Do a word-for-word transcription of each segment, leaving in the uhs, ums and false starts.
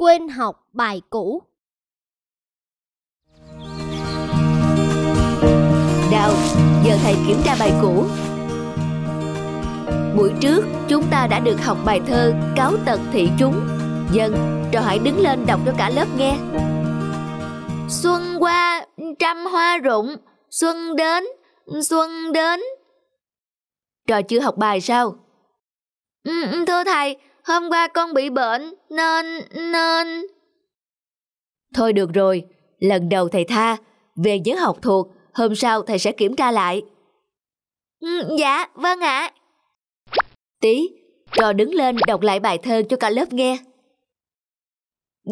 quên học bài cũ. Đào, giờ thầy kiểm tra bài cũ. Buổi trước chúng ta đã được học bài thơ Cáo Tật Thị Chúng. Dân, trò hãy đứng lên đọc cho cả lớp nghe. Xuân qua trăm hoa rụng, xuân đến, xuân đến. Trò chưa học bài sao? Ừ, thưa thầy, hôm qua con bị bệnh nên, nên... Thôi được rồi, lần đầu thầy tha, về nhớ học thuộc, hôm sau thầy sẽ kiểm tra lại. Ừ, dạ, vâng ạ. Tí, trò đứng lên đọc lại bài thơ cho cả lớp nghe.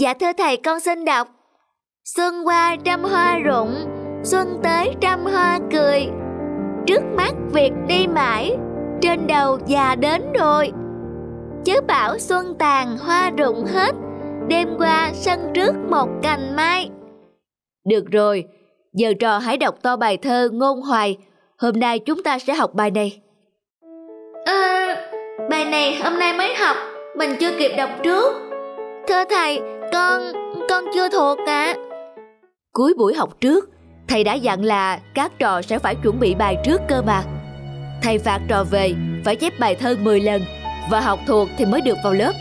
Dạ thưa thầy, con xin đọc. Xuân qua trăm hoa rụng, xuân tới trăm hoa cười. Trước mắt việc đi mãi, trên đầu già đến rồi. Chớ bảo xuân tàn hoa rụng hết, đêm qua sân trước một cành mai. Được rồi, giờ trò hãy đọc to bài thơ Ngôn Hoài. Hôm nay chúng ta sẽ học bài này. À, bài này hôm nay mới học, mình chưa kịp đọc trước. Thưa thầy, con, con chưa thuộc ạ. Cuối buổi học trước, thầy đã dặn là các trò sẽ phải chuẩn bị bài trước cơ mà. Thầy phạt trò về phải chép bài thơ mười lần và học thuộc thì mới được vào lớp.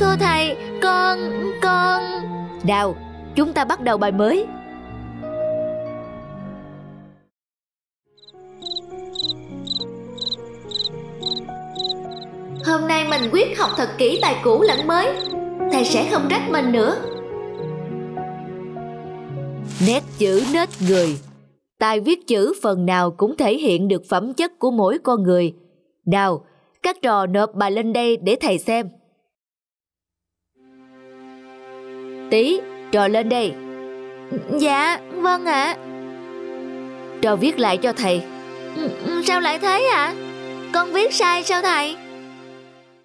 Thưa thầy, con, con... Nào, chúng ta bắt đầu bài mới. Hôm nay mình quyết học thật kỹ bài cũ lẫn mới. Thầy sẽ không trách mình nữa. Nét chữ nết người. Tài viết chữ phần nào cũng thể hiện được phẩm chất của mỗi con người. Nào, các trò nộp bài lên đây để thầy xem. Tí, trò lên đây. Dạ, vâng ạ. Trò viết lại cho thầy. Sao lại thế ạ? À? Con viết sai sao thầy?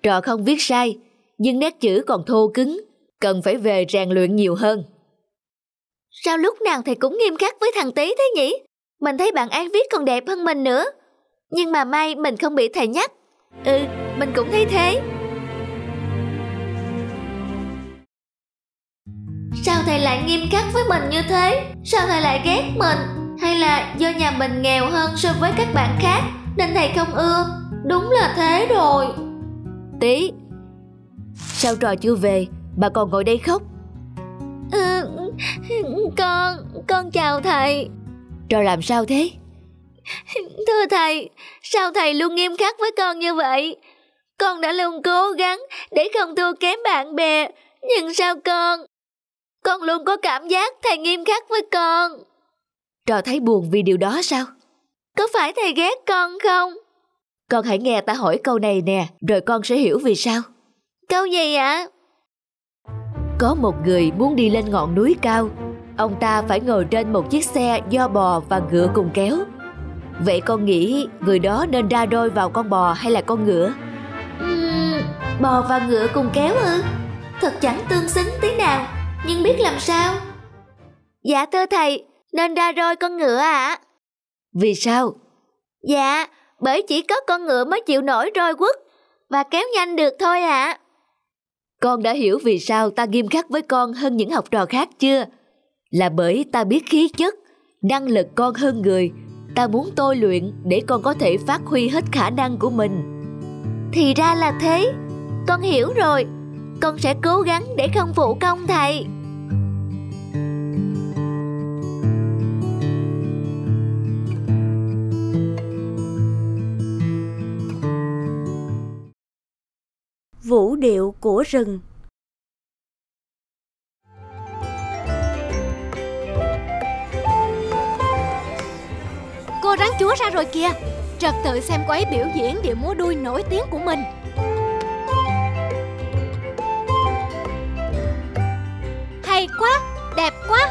Trò không viết sai, nhưng nét chữ còn thô cứng, cần phải về rèn luyện nhiều hơn. Sao lúc nào thầy cũng nghiêm khắc với thằng Tí thế nhỉ? Mình thấy bạn An viết còn đẹp hơn mình nữa. Nhưng mà may mình không bị thầy nhắc. Ừ, mình cũng thấy thế. Sao thầy lại nghiêm khắc với mình như thế? Sao thầy lại ghét mình? Hay là do nhà mình nghèo hơn so với các bạn khác nên thầy không ưa? Đúng là thế rồi. Tí, sao trò chưa về mà còn ngồi đây khóc? Ừ, con, con chào thầy. Trò làm sao thế? Thưa thầy, sao thầy luôn nghiêm khắc với con như vậy? Con đã luôn cố gắng để không thua kém bạn bè, nhưng sao con? Con luôn có cảm giác thầy nghiêm khắc với con. Trò thấy buồn vì điều đó sao? Có phải thầy ghét con không? Con hãy nghe ta hỏi câu này nè, rồi con sẽ hiểu vì sao. Câu gì ạ? Có một người muốn đi lên ngọn núi cao. Ông ta phải ngồi trên một chiếc xe do bò và ngựa cùng kéo. Vậy con nghĩ người đó nên ra đôi vào con bò hay là con ngựa? Uhm, bò và ngựa cùng kéo ư? Thật chẳng tương xứng tí nào, nhưng biết làm sao? Dạ thưa thầy, nên ra đôi con ngựa ạ. À? Vì sao? Dạ, bởi chỉ có con ngựa mới chịu nổi roi quất và kéo nhanh được thôi ạ. À. Con đã hiểu vì sao ta nghiêm khắc với con hơn những học trò khác chưa? Là bởi ta biết khí chất, năng lực con hơn người. Ta muốn tôi luyện để con có thể phát huy hết khả năng của mình. Thì ra là thế. Con hiểu rồi. Con sẽ cố gắng để không phụ công thầy. Vũ điệu của rừng. Cô rắn chúa ra rồi kìa. Trật tự xem cô ấy biểu diễn điệu múa đuôi nổi tiếng của mình. Hay quá, đẹp quá.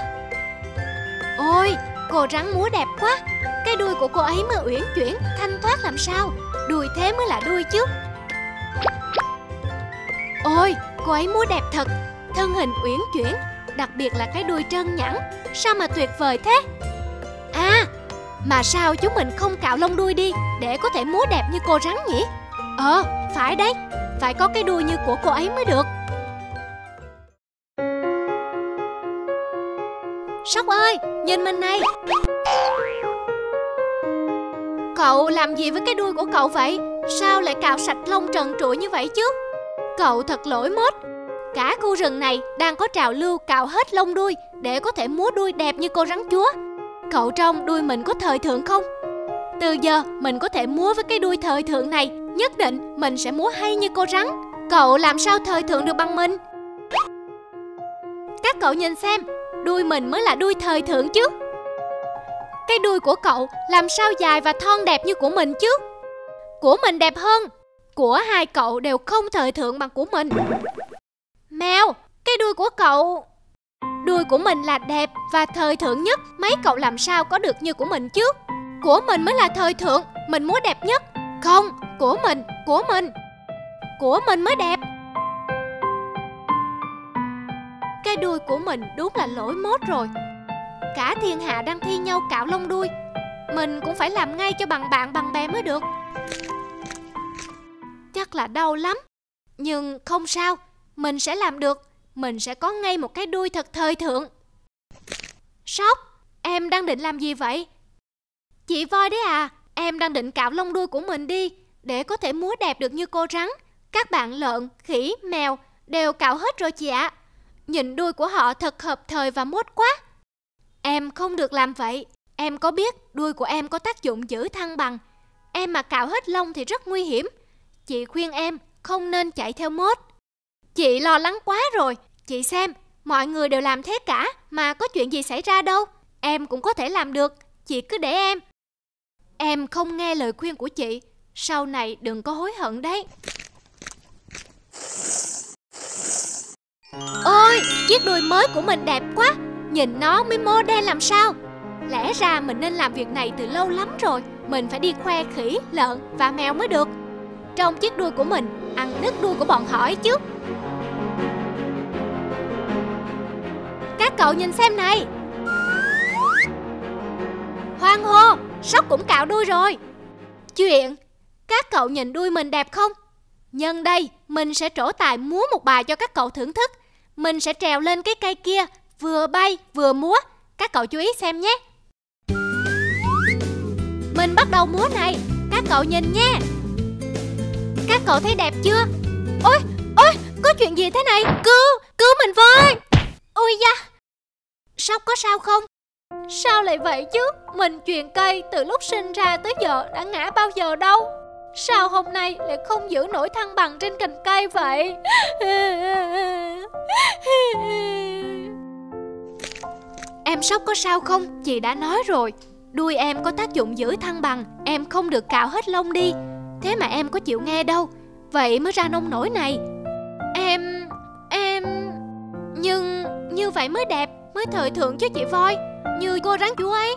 Ôi, cô rắn múa đẹp quá. Cái đuôi của cô ấy mới uyển chuyển, thanh thoát làm sao. Đuôi thế mới là đuôi chứ. Ôi, cô ấy múa đẹp thật. Thân hình uyển chuyển, đặc biệt là cái đuôi trơn nhẵn. Sao mà tuyệt vời thế. À, mà sao chúng mình không cạo lông đuôi đi để có thể múa đẹp như cô rắn nhỉ? Ờ, phải đấy. Phải có cái đuôi như của cô ấy mới được. Sóc ơi, nhìn mình này. Cậu làm gì với cái đuôi của cậu vậy? Sao lại cạo sạch lông trần trụi như vậy chứ? Cậu thật lỗi mốt. Cả khu rừng này đang có trào lưu cạo hết lông đuôi để có thể múa đuôi đẹp như cô rắn chúa. Cậu trông đuôi mình có thời thượng không? Từ giờ mình có thể múa với cái đuôi thời thượng này. Nhất định mình sẽ múa hay như cô rắn. Cậu làm sao thời thượng được bằng mình? Các cậu nhìn xem, đuôi mình mới là đuôi thời thượng chứ. Cái đuôi của cậu làm sao dài và thon đẹp như của mình chứ? Của mình đẹp hơn. Của hai cậu đều không thời thượng bằng của mình. Mèo, cái đuôi của cậu... Đuôi của mình là đẹp và thời thượng nhất. Mấy cậu làm sao có được như của mình chứ? Của mình mới là thời thượng. Mình múa đẹp nhất. Không, của mình, của mình. Của mình mới đẹp. Cái đuôi của mình đúng là lỗi mốt rồi. Cả thiên hạ đang thi nhau cạo lông đuôi. Mình cũng phải làm ngay cho bằng bạn bằng bè mới được. Chắc là đau lắm. Nhưng không sao, mình sẽ làm được. Mình sẽ có ngay một cái đuôi thật thời thượng. Sóc, em đang định làm gì vậy? Chị voi đấy à, em đang định cạo lông đuôi của mình đi để có thể múa đẹp được như cô rắn. Các bạn lợn, khỉ, mèo đều cạo hết rồi chị ạ. À. Nhìn đuôi của họ thật hợp thời và mốt quá. Em không được làm vậy. Em có biết đuôi của em có tác dụng giữ thăng bằng. Em mà cạo hết lông thì rất nguy hiểm. Chị khuyên em không nên chạy theo mốt. Chị lo lắng quá rồi. Chị xem, mọi người đều làm thế cả mà có chuyện gì xảy ra đâu. Em cũng có thể làm được. Chị cứ để em. Em không nghe lời khuyên của chị. Sau này đừng có hối hận đấy. Ôi, chiếc đuôi mới của mình đẹp quá. Nhìn nó mới mô đen làm sao. Lẽ ra mình nên làm việc này từ lâu lắm rồi. Mình phải đi khoe khỉ, lợn và mèo mới được. Trong chiếc đuôi của mình, ăn đứt đuôi của bọn họ ấy chứ. Các cậu nhìn xem này. Hoan hô, Sóc cũng cạo đuôi rồi. Chuyện, các cậu nhìn đuôi mình đẹp không? Nhân đây, mình sẽ trổ tài múa một bài cho các cậu thưởng thức. Mình sẽ trèo lên cái cây kia, vừa bay vừa múa. Các cậu chú ý xem nhé. Mình bắt đầu múa này. Các cậu nhìn nhé. Các cậu thấy đẹp chưa? Ôi, ôi, có chuyện gì thế này? Cứu, cứu mình với. Ôi da. Sóc có sao không? Sao lại vậy chứ? Mình chuyền cây từ lúc sinh ra tới giờ đã ngã bao giờ đâu. Sao hôm nay lại không giữ nổi thăng bằng trên cành cây vậy? Em Sóc có sao không? Chị đã nói rồi. Đuôi em có tác dụng giữ thăng bằng. Em không được cạo hết lông đi. Thế mà em có chịu nghe đâu. Vậy mới ra nông nổi này. Em... em... Nhưng... như vậy mới đẹp. Mới thời thượng chứ chị voi. Như cô rắn chúa ấy.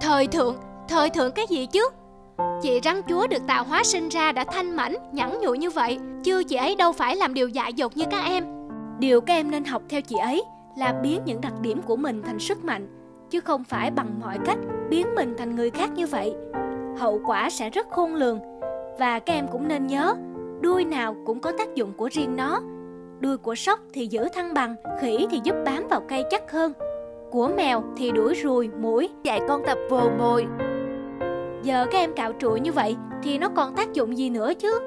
Thời thượng? Thời thượng cái gì chứ? Chị rắn chúa được tạo hóa sinh ra đã thanh mảnh, nhẵn nhụi như vậy. Chứ chị ấy đâu phải làm điều dại dột như các em. Điều các em nên học theo chị ấy là biến những đặc điểm của mình thành sức mạnh, chứ không phải bằng mọi cách biến mình thành người khác như vậy. Hậu quả sẽ rất khôn lường. Và các em cũng nên nhớ, đuôi nào cũng có tác dụng của riêng nó. Đuôi của Sóc thì giữ thăng bằng, khỉ thì giúp bám vào cây chắc hơn, của mèo thì đuổi ruồi, muỗi, dạy con tập vồ mồi. Giờ các em cạo trụi như vậy thì nó còn tác dụng gì nữa chứ?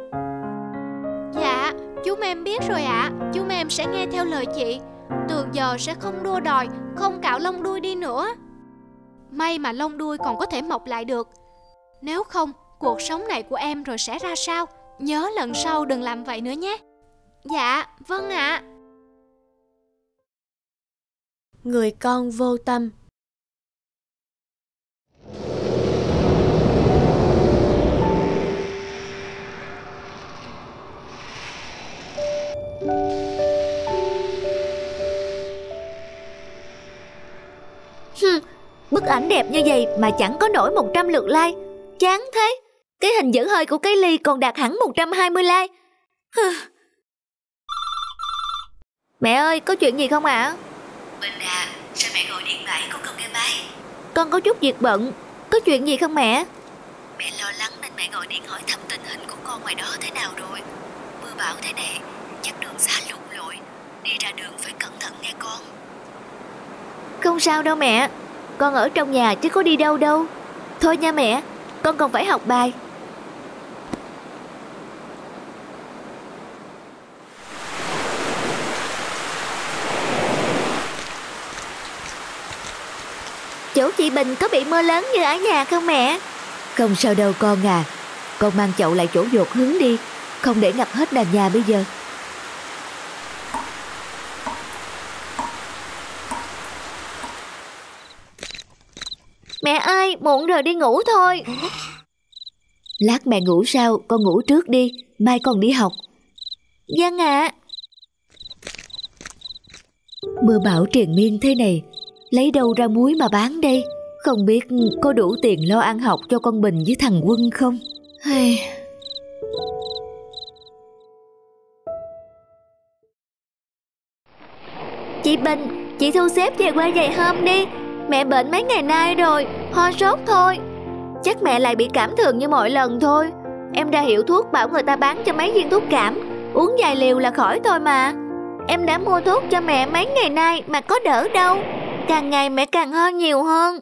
Dạ, chúng em biết rồi ạ. À. Chúng em sẽ nghe theo lời chị. Từ giờ sẽ không đua đòi, không cạo lông đuôi đi nữa. May mà lông đuôi còn có thể mọc lại được. Nếu không, cuộc sống này của em rồi sẽ ra sao? Nhớ lần sau đừng làm vậy nữa nhé. Dạ, vâng ạ. À. Người con vô tâm. Bức ảnh đẹp như vậy mà chẳng có nổi một trăm lượt like. Chán thế. Cái hình dẫn hơi của cái ly còn đạt hẳn một trăm hai mươi like. Mẹ ơi, có chuyện gì không ạ? À? Bình à, sao mẹ gọi điện thoại con không nghe máy? Con có chút việc bận. Có chuyện gì không mẹ? Mẹ lo lắng nên mẹ gọi điện hỏi thăm tình hình của con ngoài đó thế nào rồi. Mưa bão thế này, chắc đường xá lụt lội. Đi ra đường phải cẩn thận nghe con. Không sao đâu mẹ, con ở trong nhà chứ có đi đâu đâu. Thôi nha mẹ, con còn phải học bài. Chỗ chị Bình có bị mưa lớn như ở nhà không mẹ? Không sao đâu con à. Con mang chậu lại chỗ dột hứng đi, không để ngập hết nền nhà bây giờ. Mẹ ơi, muộn rồi, đi ngủ thôi. Lát mẹ ngủ sao, con ngủ trước đi, mai con đi học. Vâng ạ. Mưa bão triền miên thế này, lấy đâu ra muối mà bán đây? Không biết có đủ tiền lo ăn học cho con Bình với thằng Quân không? Hay... Chị Bình, chị thu xếp về quê vài hôm đi. Mẹ bệnh mấy ngày nay rồi, ho sốt thôi. Chắc mẹ lại bị cảm thường như mọi lần thôi. Em ra hiệu thuốc bảo người ta bán cho mấy viên thuốc cảm, uống vài liều là khỏi thôi mà. Em đã mua thuốc cho mẹ mấy ngày nay mà có đỡ đâu. Càng ngày mẹ càng ho nhiều hơn.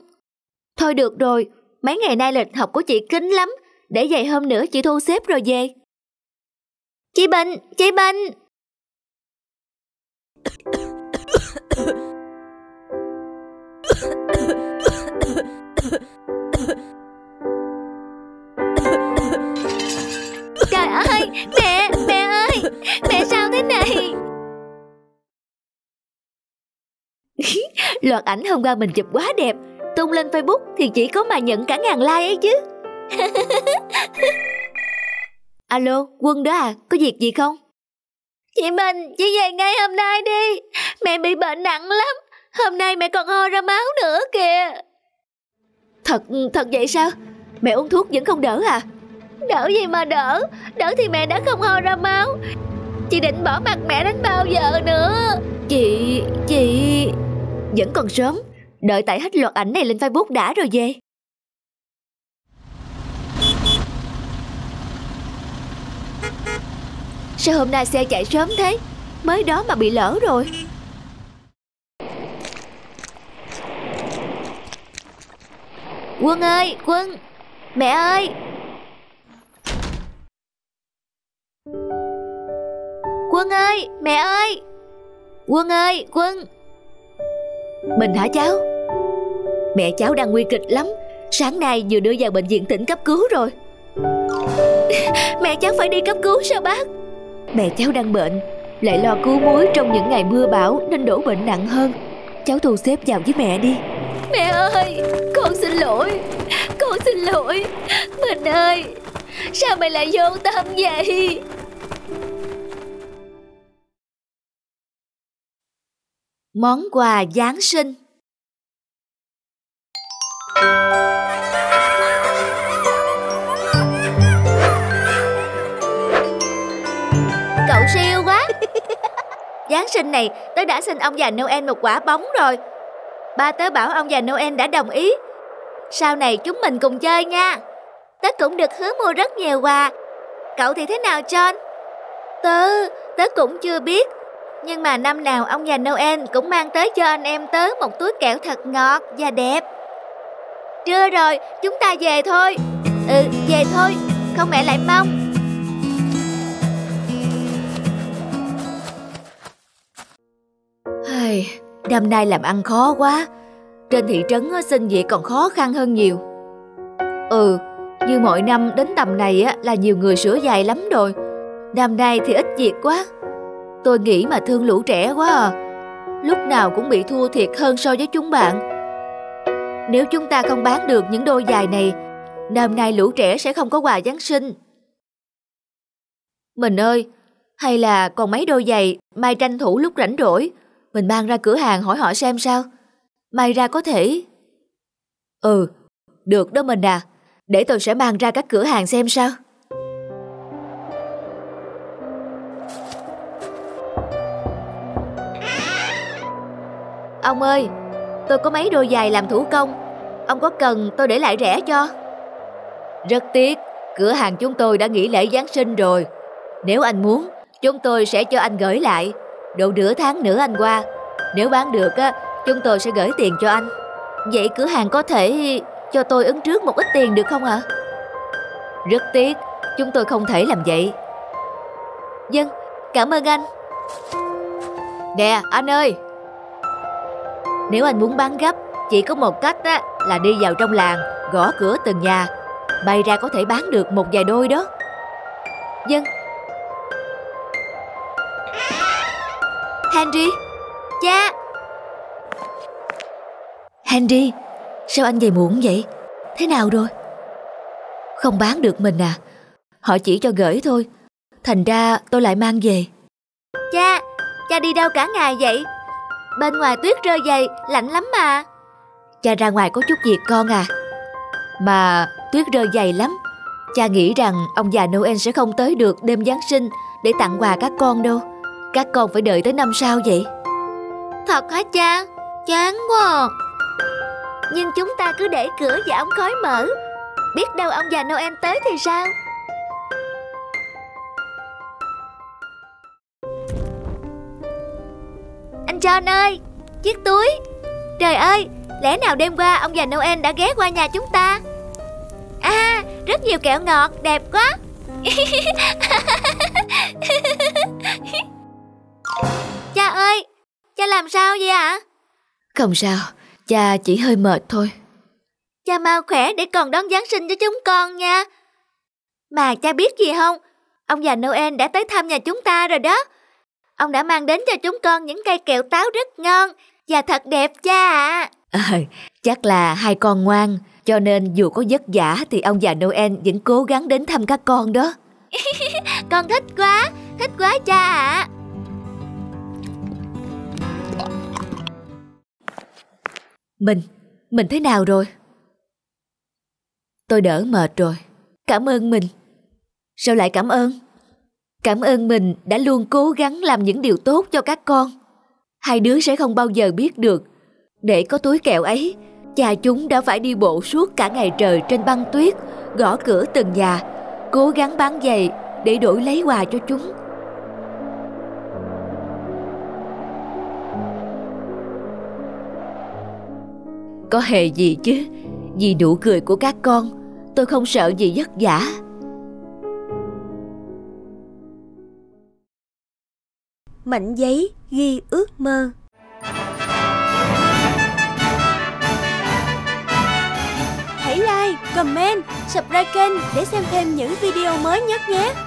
Thôi được rồi, mấy ngày nay lịch học của chị kín lắm. Để vài hôm nữa chị thu xếp rồi về. Chị Bình, chị Bình. Trời ơi, mẹ, mẹ ơi, mẹ sao thế này? Loạt ảnh hôm qua mình chụp quá đẹp, tung lên Facebook thì chỉ có mà nhận cả ngàn like ấy chứ. Alo, Quân đó à, có việc gì không? Chị Bình, chị về ngay hôm nay đi. Mẹ bị bệnh nặng lắm, hôm nay mẹ còn ho ra máu nữa kìa. Thật, thật vậy sao? Mẹ uống thuốc vẫn không đỡ à? Đỡ gì mà đỡ, đỡ thì mẹ đã không ho ra máu. Chị định bỏ mặt mẹ đến bao giờ nữa? Chị, chị... Vẫn còn sớm, đợi tải hết loạt ảnh này lên Facebook đã rồi về. Sao hôm nay xe chạy sớm thế? Mới đó mà bị lỡ rồi. Quân ơi, Quân. Mẹ ơi. Quân ơi, mẹ ơi. Quân ơi, Quân. Bình hả cháu? Mẹ cháu đang nguy kịch lắm, sáng nay vừa đưa vào bệnh viện tỉnh cấp cứu rồi. Mẹ cháu phải đi cấp cứu sao bác? Mẹ cháu đang bệnh, lại lo cứu muối trong những ngày mưa bão nên đổ bệnh nặng hơn. Cháu thu xếp vào với mẹ đi. Mẹ ơi, con xin lỗi, con xin lỗi. Bình ơi, sao mày lại vô tâm vậy? Món quà Giáng sinh. Cậu siêu quá. Giáng sinh này tớ đã xin ông già Noel một quả bóng rồi. Ba tớ bảo ông già Noel đã đồng ý. Sau này chúng mình cùng chơi nha. Tớ cũng được hứa mua rất nhiều quà. Cậu thì thế nào John? Tớ, tớ cũng chưa biết. Nhưng mà năm nào ông già Noel cũng mang tới cho anh em tớ một túi kẹo thật ngọt và đẹp. Trưa rồi, chúng ta về thôi. Ừ, về thôi, không mẹ lại mong. Năm nay làm ăn khó quá. Trên thị trấn xin việc còn khó khăn hơn nhiều. Ừ, như mọi năm đến tầm này là nhiều người sửa giày lắm rồi. Năm nay thì ít việc quá. Tôi nghĩ mà thương lũ trẻ quá à. Lúc nào cũng bị thua thiệt hơn so với chúng bạn. Nếu chúng ta không bán được những đôi giày này, năm nay lũ trẻ sẽ không có quà Giáng sinh. Mình ơi, hay là còn mấy đôi giày, mai tranh thủ lúc rảnh rỗi mình mang ra cửa hàng hỏi họ xem sao. May ra có thể. Ừ, được đó mình à. Để tôi sẽ mang ra các cửa hàng xem sao. Ông ơi, tôi có mấy đôi giày làm thủ công. Ông có cần tôi để lại rẻ cho? Rất tiếc, cửa hàng chúng tôi đã nghỉ lễ Giáng sinh rồi. Nếu anh muốn, chúng tôi sẽ cho anh gửi lại. Độ nửa tháng nữa anh qua. Nếu bán được, Chúng tôi sẽ gửi tiền cho anh. Vậy cửa hàng có thể cho tôi ứng trước một ít tiền được không ạ? Rất tiếc, chúng tôi không thể làm vậy. Vâng, cảm ơn anh. Nè, anh ơi, nếu anh muốn bán gấp, chỉ có một cách á, là đi vào trong làng, gõ cửa từng nhà. May ra có thể bán được một vài đôi đó. Vâng. Henry. Cha. Henry, sao anh về muộn vậy? Thế nào rồi? Không bán được mình à? Họ chỉ cho gửi thôi, thành ra tôi lại mang về. Cha, cha đi đâu cả ngày vậy? Bên ngoài tuyết rơi dày, lạnh lắm mà. Cha ra ngoài có chút việc con à. Mà tuyết rơi dày lắm, cha nghĩ rằng ông già Noel sẽ không tới được đêm Giáng sinh để tặng quà các con đâu. Các con phải đợi tới năm sau vậy. Thật hả cha? Chán quá. Nhưng chúng ta cứ để cửa và ống khói mở, biết đâu ông già Noel tới thì sao? Anh John ơi, chiếc túi. Trời ơi, lẽ nào đêm qua ông già Noel đã ghé qua nhà chúng ta? À, rất nhiều kẹo ngọt, đẹp quá. Cha ơi, cha làm sao vậy ạ? Không sao, cha chỉ hơi mệt thôi. Cha mau khỏe để còn đón Giáng sinh cho chúng con nha. Mà cha biết gì không? Ông già Noel đã tới thăm nhà chúng ta rồi đó. Ông đã mang đến cho chúng con những cây kẹo táo rất ngon và thật đẹp cha ạ. À, chắc là hai con ngoan, cho nên dù có vất vả thì ông già Noel vẫn cố gắng đến thăm các con đó. Con thích quá, thích quá cha ạ. À. Mình, mình thế nào rồi? Tôi đỡ mệt rồi. Cảm ơn mình. Sao lại cảm ơn? Cảm ơn mình đã luôn cố gắng làm những điều tốt cho các con. Hai đứa sẽ không bao giờ biết được. Để có túi kẹo ấy, cha chúng đã phải đi bộ suốt cả ngày trời trên băng tuyết, gõ cửa từng nhà, cố gắng bán giày để đổi lấy quà cho chúng. Có hề gì chứ, vì nụ cười của các con, tôi không sợ gì vất vả. Mảnh giấy ghi ước mơ. Hãy like, comment, subscribe kênh để xem thêm những video mới nhất nhé.